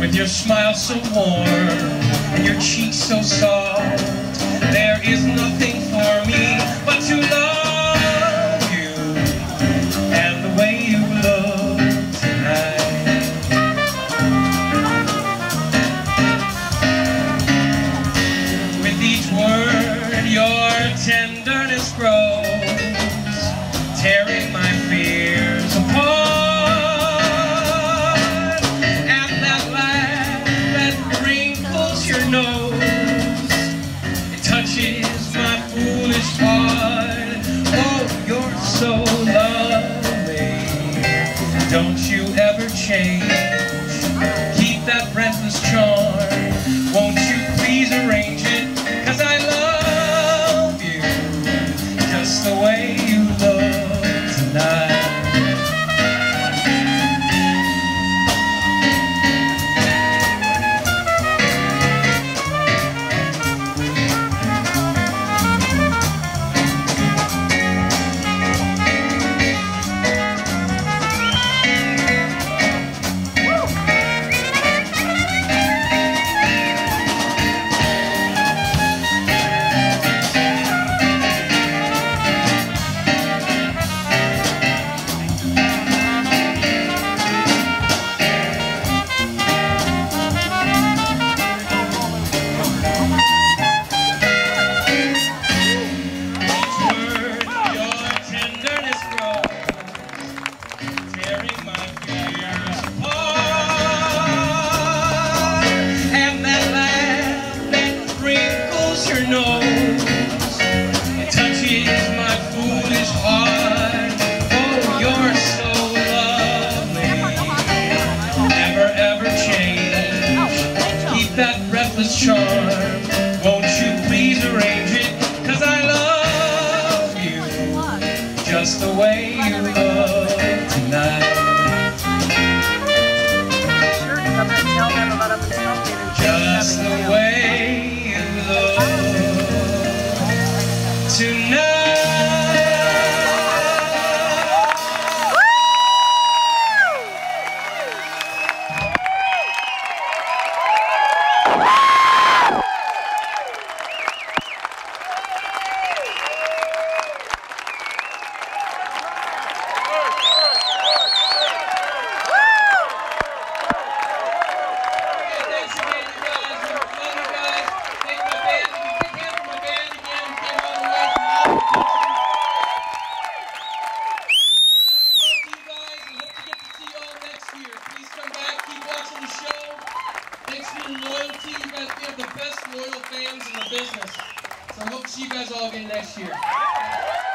With your smile so warm and your cheeks so soft, there is nothing for me but to love you and the way you love tonight. With each word your tenderness grows, tearing my fears apart. Don't you ever change, keep that breathless charm, won't you please arrange it, 'cause I love you, just the way you love charm. Won't you please arrange it, 'cause I love you just the way you love tonight. Just the way you love tonight. The best loyal fans in the business. So I hope to see you guys all again next year.